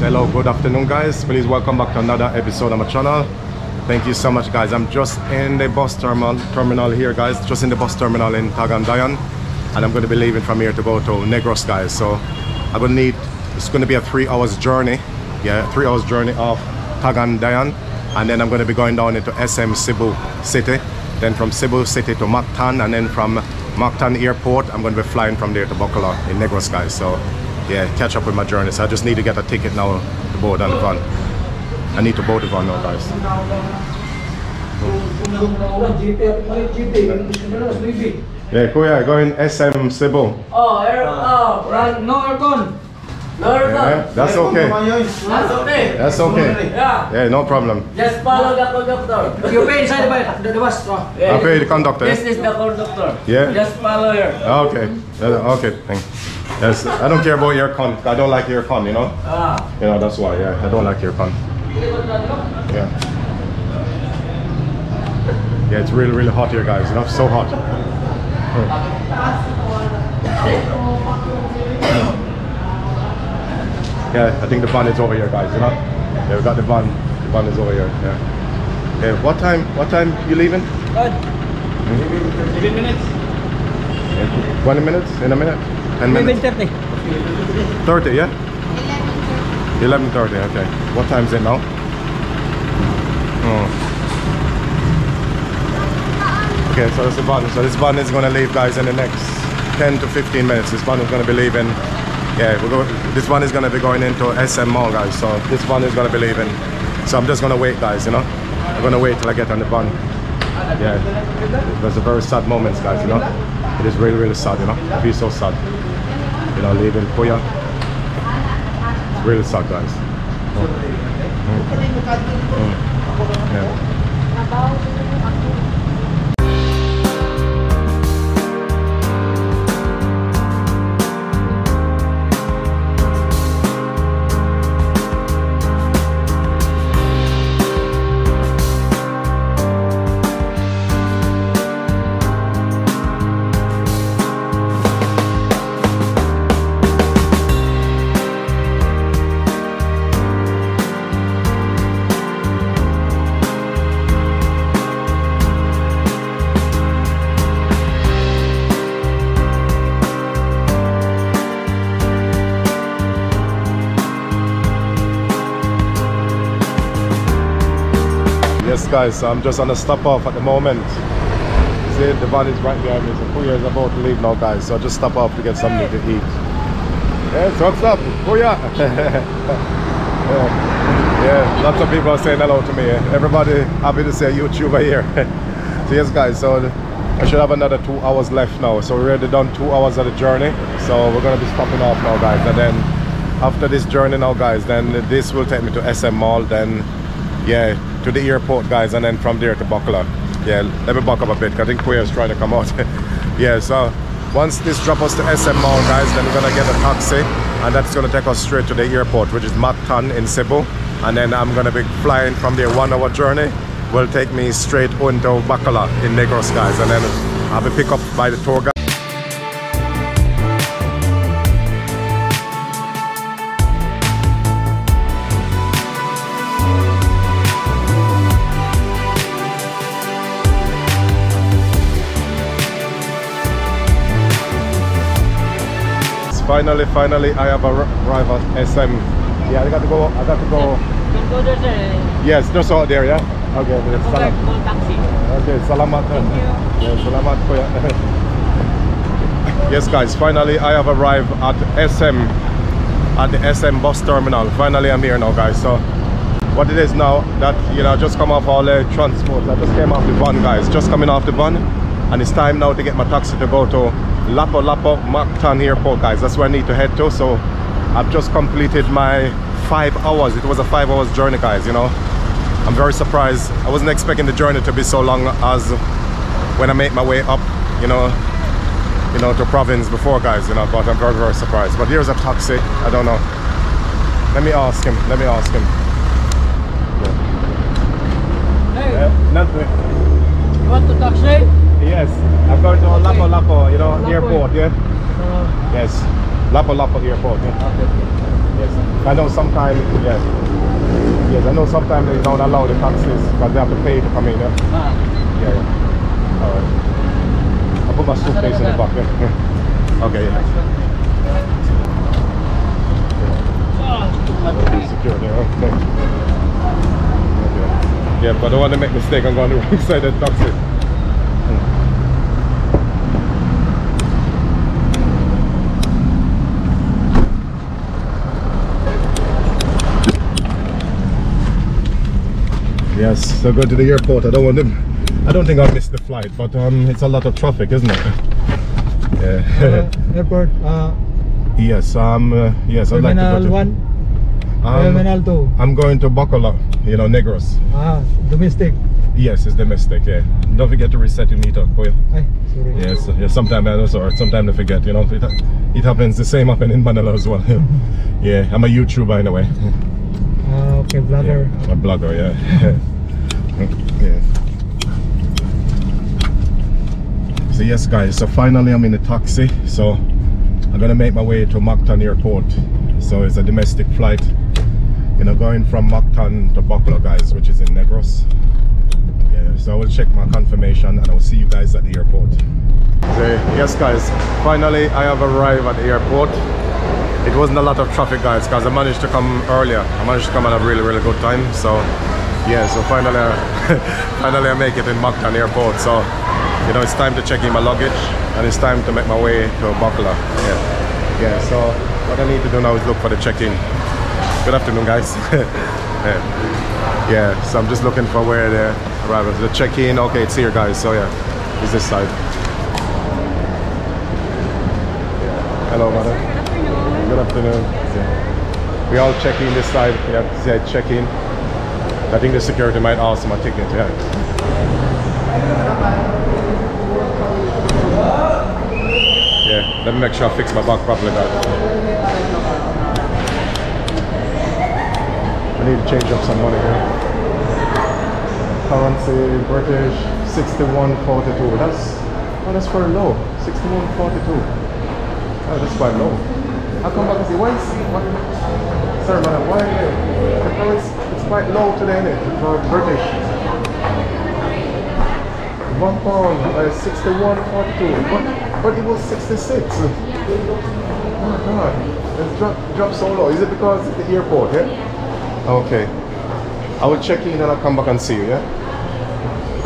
Hello, good afternoon guys, please welcome back to another episode of my channel. Thank you so much guys. I'm just in the bus terminal here guys, just in the bus terminal in Tagandayan, and I'm going to be leaving from here to go to Negros guys. So I'm going to need, it's going to be a 3 hours journey, yeah, 3 hours journey of Tagandayan, and then I'm going to be going down into SM Cebu City, then from Cebu City to Mactan, and then from Mactan Airport I'm going to be flying from there to Bacolod in Negros guys. So yeah, catch up with my journey. So I just need to get a ticket now to board on the van. I need to board the van now guys. Yeah, Kuya, going SM Cebu. Oh, right, no aircon. No aircon. That's okay. That's okay. That's okay. Yeah. Yeah, no problem. Just follow the conductor. You pay inside the bus. I pay the conductor. This is the conductor. Yeah. Just follow her. Okay. Okay, thanks. Yes, I don't care about aircon. I don't like aircon, you know. You know, that's why. Yeah, I don't like aircon. Yeah. Yeah, it's really, really hot here, guys. You know, so hot. Yeah, I think the van is over here, guys. You know. Yeah, we got the van. The van is over here. Yeah. Yeah. What time? What time you leaving? 15 minutes. Yeah, 20 minutes. In a minute. 10 minutes. 30, yeah? 11:30. 11:30, okay. What time is it now? Oh. Okay, so that's the van. So this van is going to leave, guys, in the next 10 to 15 minutes. This van is going to be leaving. Yeah, this one is going to be going into SM Mall, guys. So this van is going to be leaving. So I'm just going to wait, guys, you know? I'm going to wait till I get on the van. Yeah. There's a very sad moments, guys, you know? It is really, really sad, you know? I feel so sad. You know, leaving Kuya. It's really sad, guys. Mm. Mm. Mm. Yes guys, so I'm just on a stop off at the moment. See, the van is right behind me. So Kuya is about to leave now guys, so I just stop off to get something to eat. Yes, what's up, Kuya? Yeah. Yeah, lots of people are saying hello to me. Everybody happy to see a YouTuber here. So yes guys, so I should have another 2 hours left now. So we're already done 2 hours of the journey. So we're gonna be stopping off now guys, and then after this journey now guys, then this will take me to SM Mall, then yeah, to the airport guys, and then from there to Bacolod. Yeah, let me back up a bit, I think Kuya is trying to come out. Yeah, so once this drops us to SM Mall guys, then we're gonna get a taxi, and that's gonna take us straight to the airport, which is Mactan in Cebu, and then I'm gonna be flying from there. 1 hour journey will take me straight onto Bacolod in Negros guys, and then I'll be picked up by the tour guide. Finally, I have arrived at SM. Yeah, I got to go. Yes, just out there, yeah? Okay, salam. Okay, salamat. Yeah, salamat. Yes, guys, finally, I have arrived at SM, at the SM bus terminal. Finally, I'm here now, guys. So, what it is now that, you know, I just come off all the transports. I just came off the van, guys. Just coming off the van. And it's time now to get my taxi to go to Lapu-Lapu Mactan Airport guys. That's where I need to head to. So I've just completed my 5 hours. It was a 5 hours journey guys, you know. I'm very surprised. I wasn't expecting the journey to be so long as when I make my way up, you know, to province before guys, you know, but I'm very, very surprised. But here's a taxi. I don't know. Let me ask him. Yeah. Nothing. You want the taxi? Yes, I'm going to Lapu-Lapu, you know, Lapu airport, yeah? Yes, Lapu-Lapu airport, yeah? Okay. Yes. I know sometimes, yes. Yes, I know sometimes they don't allow the taxis because they have to pay to come in there. Yeah, yeah. All right. I'll put my suitcase in the back. Okay, yeah. Secure there, okay. Yeah, but I don't want to make a mistake. I'm going to the wrong side of the taxi. Yes, so go to the airport. I don't think I missed the flight, but it's a lot of traffic, isn't it? Yeah. Airport. Yes. Yes. I'd like to go to Terminal 2. I'm going to Bacolod. You know, Negros. Domestic. Yes, it's domestic. Yeah. Don't forget to reset your meter, Koya. Sorry. Yes. Yeah, sometimes I also, or sometimes I forget. You know, it happens. The same happened in Manila as well. Yeah. I'm a YouTuber in a way. Okay, blogger. Yeah, I'm a blogger, yeah. Yeah. So yes, guys. So finally, I'm in a taxi. So I'm gonna make my way to Mactan Airport. So it's a domestic flight. You know, going from Mactan to Bacolod, guys, which is in Negros. Yeah. So I will check my confirmation, and I will see you guys at the airport. So yes, guys. Finally, I have arrived at the airport. It wasn't a lot of traffic, guys, because I managed to come earlier. I managed to come and have a really, really good time. So, yeah, so finally, finally I make it in Mactan Airport. So, you know, it's time to check in my luggage and it's time to make my way to Bacolod. Yeah, yeah. So, what I need to do now is look for the check-in. Good afternoon, guys. Yeah. Yeah, so I'm just looking for where the arrival. The check-in. Okay, it's here, guys. So yeah, it's this side. Yeah. Hello, mother. Good afternoon. Yeah. We all check in this side. We have to say check in. I think the security might ask my ticket. Yeah. Yeah. Let me make sure I fix my bag properly, guys. I need to change up some money here. Currency British 61.42. That's very low. 61.42. Oh, that's quite low. I'll come back and say, why is it? What? Sorry, madam, why? It's quite low today, isn't it? For British. £1, 61.42. But it was 66. Oh my God, it's dropped so low. Is it because it's the airport? Yeah. Okay. I will check in and I'll come back and see you. Yeah.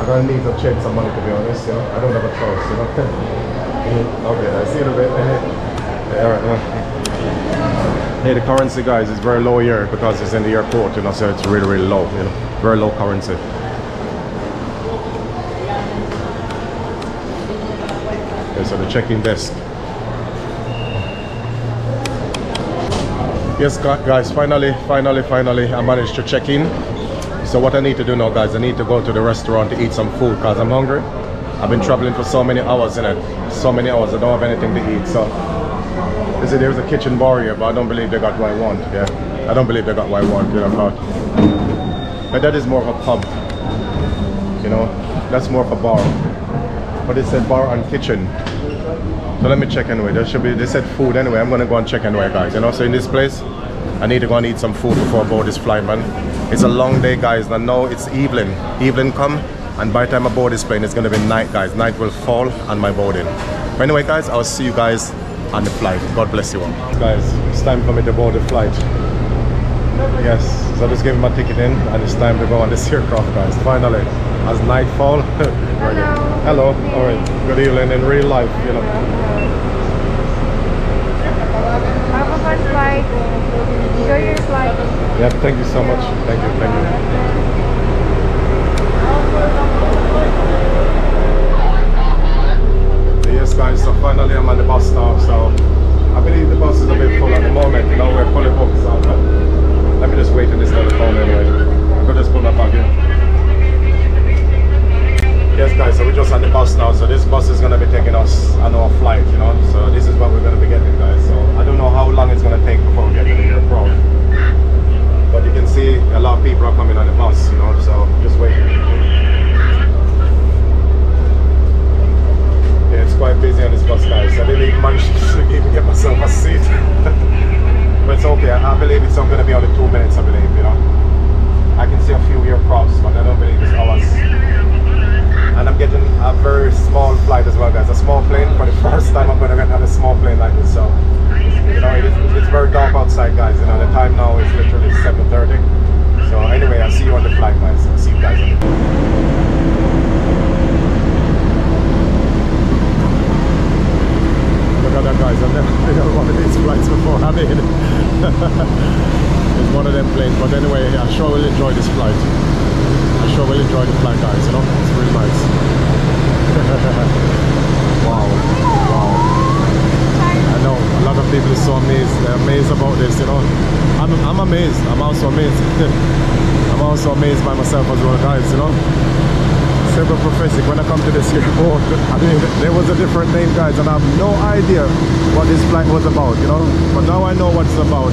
I'm gonna need to change some money to be honest. Yeah. I don't have a choice. You know. Okay. I see you in a bit. Yeah, all right. Yeah. Hey, the currency, guys, is very low here because it's in the airport, you know, so it's really, really low, you know, very low currency. Okay, so the check-in desk. Yes, guys, finally, I managed to check in. So what I need to do now, guys, I need to go to the restaurant to eat some food because I'm hungry. I've been traveling for so many hours, I don't have anything to eat, so. They said there was a kitchen bar here, but I don't believe they got what I want. Yeah, I don't believe they got what I want. You know, but that is more of a pub. You know, that's more of a bar. But it said bar and kitchen. So let me check anyway. There should be. They said food anyway. I'm gonna go and check anyway, guys. You know, so in this place, I need to go and eat some food before I board this flight, man. It's a long day, guys. And I know it's evening. Evening come, and by the time I board this plane, it's gonna be night, guys. Night will fall on my boarding. But anyway, guys, I'll see you guys on the flight. God bless you all. Guys, it's time for me to board the flight. Yes, so I just gave my ticket in and it's time to go on this aircraft, guys. Finally, as nightfall. Hello. Hello. All right. Good evening in real life, you know. Have a good flight. Enjoy your flight. Yeah, thank you so much. Thank you. Thank you. Yes, guys, so finally I'm on the bus now, so I believe the bus is a bit full at the moment, you know, we're fully booked, so let me just wait in this telephone anyway. I could just put my bag in. Yes, guys, so we're just on the bus now, so this bus is going to be taking us on our flight, you know, so this is what we're going to be getting, guys, so I don't know how long it's going to take before we get to the airport, but you can see a lot of people are coming on the bus, you know, so just wait. It's quite busy on this bus, guys. I didn't believe it's going to be only 2 minutes, I believe, you know. I can see a few ear props, but I don't believe it's hours. And I'm getting a very small flight as well, guys. A small plane. For the first time, I'm going to get another small plane like this. So, you know, it's very dark outside, guys. You know, the time now is literally 7:30. So anyway, I'll see you on the flight, guys. I'll see you guys on the flight. That, guys, I've never been on one of these flights before. I mean, it's one of them planes, but anyway, I sure will enjoy this flight. I sure will enjoy the flight, guys, you know, it's really nice. wow, I know a lot of people are so amazed, they're amazed about this, you know. I'm amazed, I'm also amazed. I'm also amazed by myself as well, guys, you know. Several prophetic when I come to this airport. I mean, there was a different name, guys, and I have no idea what this flight was about, you know, but now I know what it's about.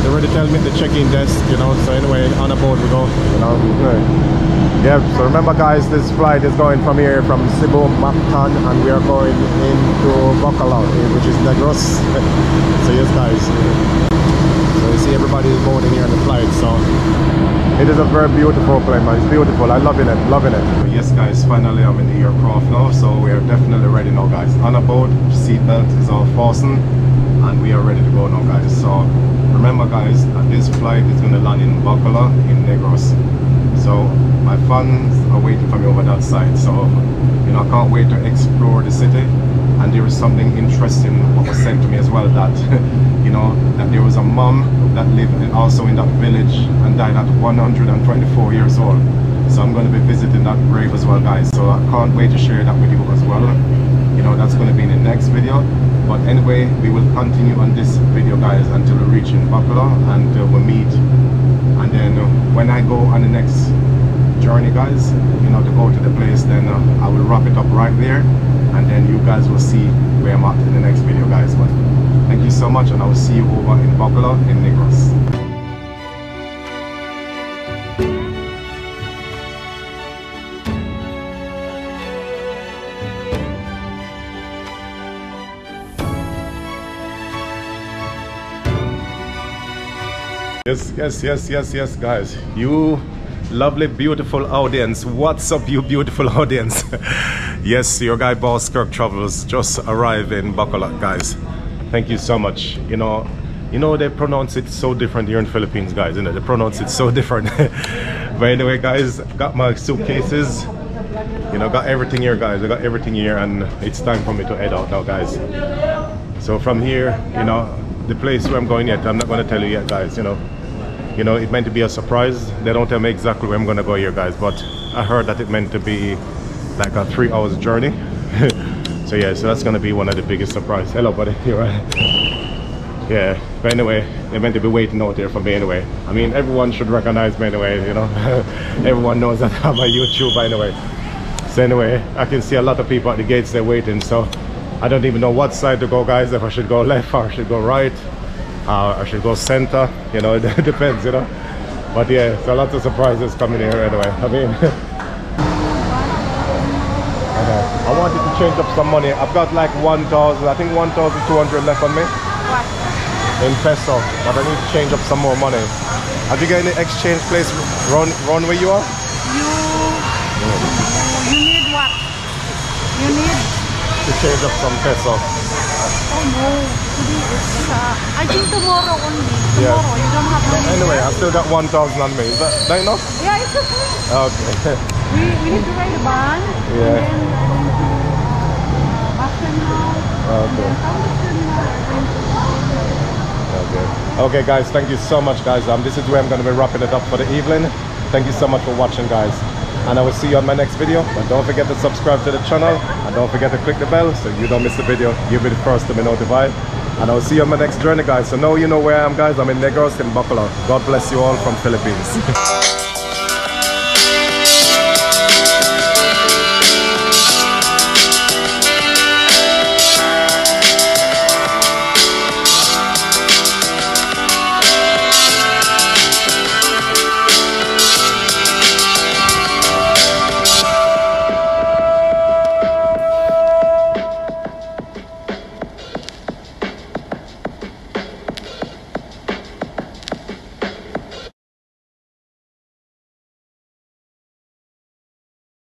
They already tell me the check-in desk, you know, so anyway, on a board we go, you know. Yeah, so remember, guys, this flight is going from here, from Cebu, Mactan, and we are going into Bacolod, which is Negros. So yes, guys, so you see everybody is boarding here on the flight, so it is a very beautiful plane, man. It's beautiful. I'm loving it, loving it. Yes, guys, finally I'm in the aircraft now, so we are definitely ready now, guys. On a board, seatbelt is all fastened, and we are ready to go now, guys. So remember, guys, that this flight is going to land in Bacolod, in Negros. So my fans are waiting for me over that side. So, you know, I can't wait to explore the city. And there was something interesting what was sent to me as well, that, you know, that there was a mom that lived also in that village and died at 124 years old. So I'm going to be visiting that grave as well, guys. So I can't wait to share that with you as well. You know, that's going to be in the next video. But anyway, we will continue on this video, guys, until we reach in Bacolod and we'll meet. And then when I go on the next journey, guys, you know, to go to the place, then I will wrap it up right there. And then you guys will see where I'm at in the next video, guys. But thank you so much, and I will see you over in Bacolod in Negros. Yes, guys. You lovely, beautiful audience. What's up, you beautiful audience? Yes, your guy Boss Kirk Travels just arrived in Bacolod, guys. Thank you so much. You know they pronounce it so different here in Philippines, guys. You know they pronounce it so different. But anyway, guys, got my suitcases. You know, got everything here, guys. I got everything here, and it's time for me to head out now, guys. So from here, you know, the place where I'm going yet, I'm not going to tell you yet, guys. You know, it meant to be a surprise. They don't tell me exactly where I'm gonna go here, guys, but I heard that it meant to be like a 3 hours journey. So yeah, so that's gonna be one of the biggest surprises. Hello, buddy, you right? Yeah, but anyway, they meant to be waiting out there for me anyway. I mean, everyone should recognize me anyway, you know. Everyone knows that I'm a YouTuber anyway. So anyway, I can see a lot of people at the gates, they're waiting, so I don't even know what side to go, guys, if I should go left or I should go right. I should go center, you know, it depends, you know. But yeah, so lots of surprises coming here anyway. I mean, I wanted to change up some money. I've got like 1,000, I think 1,200 left on me in peso, but I need to change up some more money. Have you got any exchange place run where you are? You need what? You need to change up some peso. Oh no, today is, I think tomorrow only. Tomorrow, yeah. You don't have money. Anyway, I've still got 1,000 on me. Is that enough? Yeah, it's okay. Okay. We need to ride a van. Yeah. And then after now. Okay. Okay, guys, thank you so much, guys. This is where I'm going to be wrapping it up for the evening. Thank you so much for watching, guys. And I will see you on my next video. But don't forget to subscribe to the channel, and don't forget to click the bell so you don't miss the video. You'll be the first to be notified. And I will see you on my next journey, guys. So now you know where I am, guys. I'm in Negros in Bacolod. God bless you all from Philippines.